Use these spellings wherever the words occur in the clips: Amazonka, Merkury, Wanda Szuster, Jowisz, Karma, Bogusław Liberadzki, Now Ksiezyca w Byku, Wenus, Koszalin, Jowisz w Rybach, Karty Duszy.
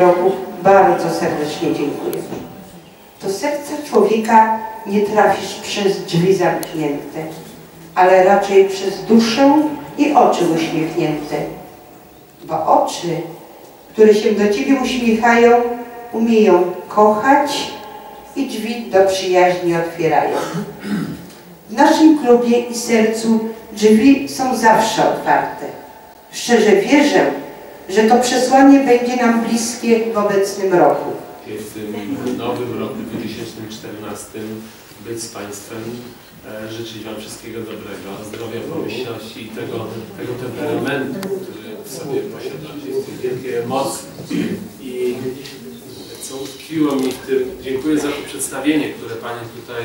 roku bardzo serdecznie dziękuję. Do serca człowieka nie trafisz przez drzwi zamknięte, ale raczej przez duszę i oczy uśmiechnięte. Bo oczy, które się do Ciebie uśmiechają, umieją kochać i drzwi do przyjaźni otwierają. W naszym klubie i sercu drzwi są zawsze otwarte. Szczerze wierzę, że to przesłanie będzie nam bliskie w obecnym roku. W tym nowym roku 2014 być z Państwem, życzyć Wam wszystkiego dobrego, zdrowia, pomyślności i tego temperamentu, który w sobie posiadacie, z tej wielkiej emocji. I co utkwiło mi w tym, dziękuję za to przedstawienie, które Panie tutaj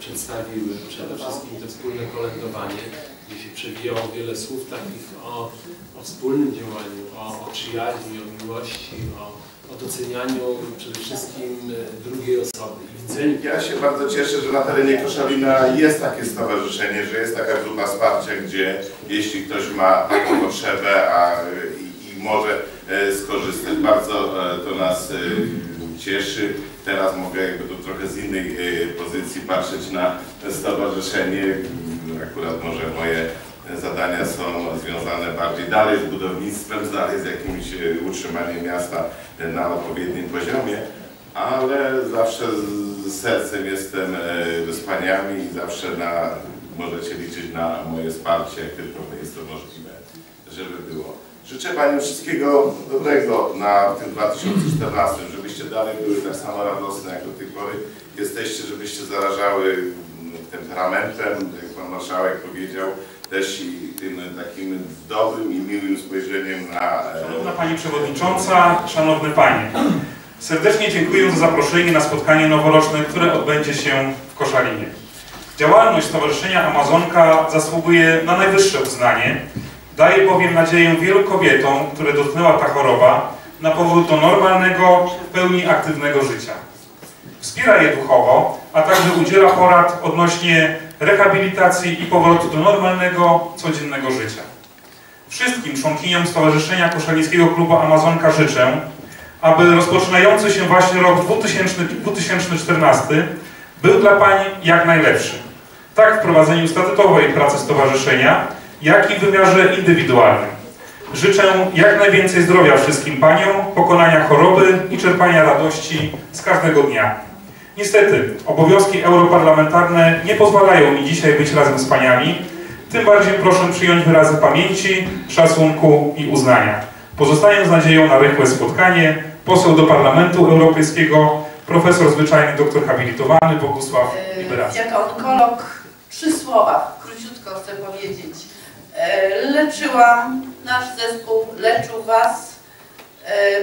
przedstawiły. Przede wszystkim to wspólne kolędowanie, gdzie się przewijało wiele słów takich o wspólnym działaniu, o przyjaźni, o miłości, o docenianiu przede wszystkim drugiej osoby. Ja się bardzo cieszę, że na terenie Koszalina jest takie stowarzyszenie, że jest taka grupa wsparcia, gdzie jeśli ktoś ma taką potrzebę i może skorzystać, bardzo to nas cieszy. Teraz mogę jakby to trochę z innej pozycji patrzeć na stowarzyszenie. Akurat może moje zadania są związane bardziej dalej z budownictwem, dalej z jakimś utrzymaniem miasta na odpowiednim poziomie, ale zawsze z sercem jestem z paniami i zawsze możecie liczyć na moje wsparcie, jak tylko jest to możliwe, żeby było. Życzę Paniom wszystkiego dobrego w tym 2014, żebyście dalej były tak samo radosne jak do tej pory jesteście, żebyście zarażały temperamentem, jak Pan Marszałek powiedział, też i tym takim dobrym i miłym spojrzeniem na... Szanowna Pani Przewodnicząca, Szanowny Panie, serdecznie dziękuję za zaproszenie na spotkanie noworoczne, które odbędzie się w Koszalinie. Działalność Stowarzyszenia Amazonka zasługuje na najwyższe uznanie, daje bowiem nadzieję wielu kobietom, które dotknęła ta choroba, na powrót do normalnego, w pełni aktywnego życia. Wspiera je duchowo, a także udziela porad odnośnie rehabilitacji i powrotu do normalnego, codziennego życia. Wszystkim członkiniom Stowarzyszenia Koszalińskiego Klubu Amazonka życzę, aby rozpoczynający się właśnie rok 2014 był dla Pań jak najlepszy. Tak w prowadzeniu statutowej pracy stowarzyszenia, jak i w wymiarze indywidualnym. Życzę jak najwięcej zdrowia wszystkim Paniom, pokonania choroby i czerpania radości z każdego dnia. Niestety, obowiązki europarlamentarne nie pozwalają mi dzisiaj być razem z Paniami, Tym bardziej proszę przyjąć wyrazy pamięci, szacunku i uznania. Pozostaję z nadzieją na rychłe spotkanie. Poseł do Parlamentu Europejskiego, profesor zwyczajny, doktor habilitowany Bogusław Liberadzki. Jako onkolog przy słowach, króciutko chcę powiedzieć. Leczyłam nasz zespół, leczył Was.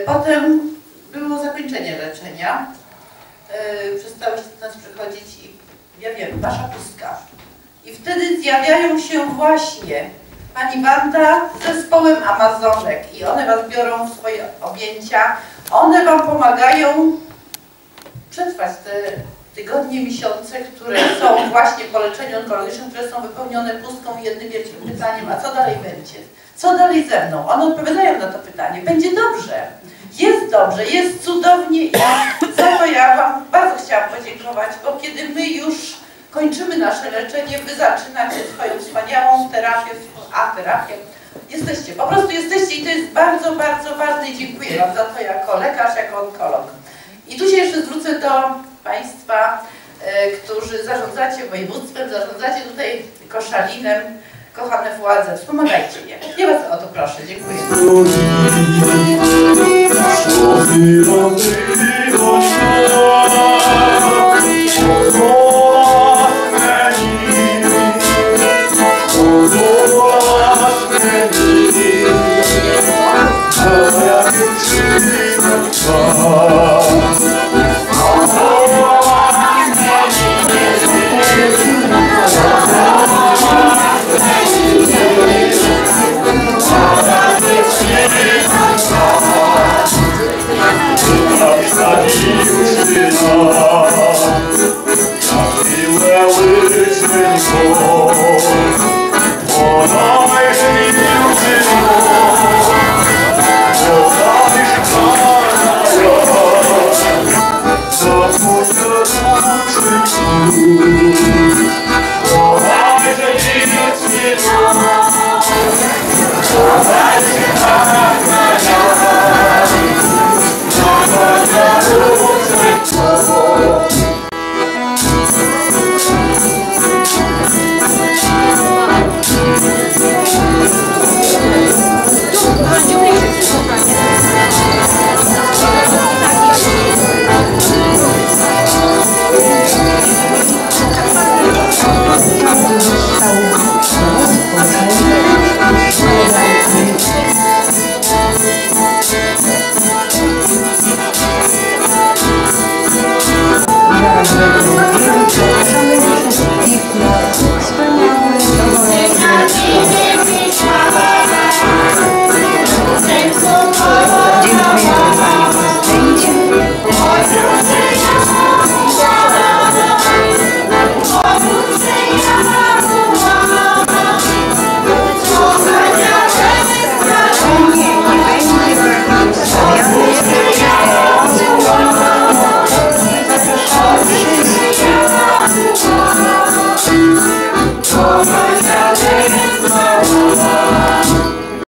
Potem było zakończenie leczenia. Przestały nas przychodzić i ja wiem, Wasza pustka. I wtedy zjawiają się właśnie Pani Wanda z zespołem Amazonek i one Was biorą w swoje objęcia. One Wam pomagają przetrwać te tygodnie, miesiące, które są właśnie po leczeniu onkologicznym, które są wypełnione pustką i jednym wielkim pytaniem, a co dalej będzie? Co dalej ze mną? One odpowiadają na to pytanie. Będzie dobrze, jest cudownie i za to ja Wam bardzo chciałam podziękować, bo kiedy my już kończymy nasze leczenie, Wy zaczynacie swoją wspaniałą terapię, jesteście, po prostu jesteście i to jest bardzo, bardzo ważne i dziękuję Wam za to jako lekarz, jako onkolog. I tu się jeszcze zwrócę do Państwa, którzy zarządzacie województwem, zarządzacie tutaj Koszalinem, kochane władze, wspomagajcie mnie. Ja Was o to proszę, dziękuję.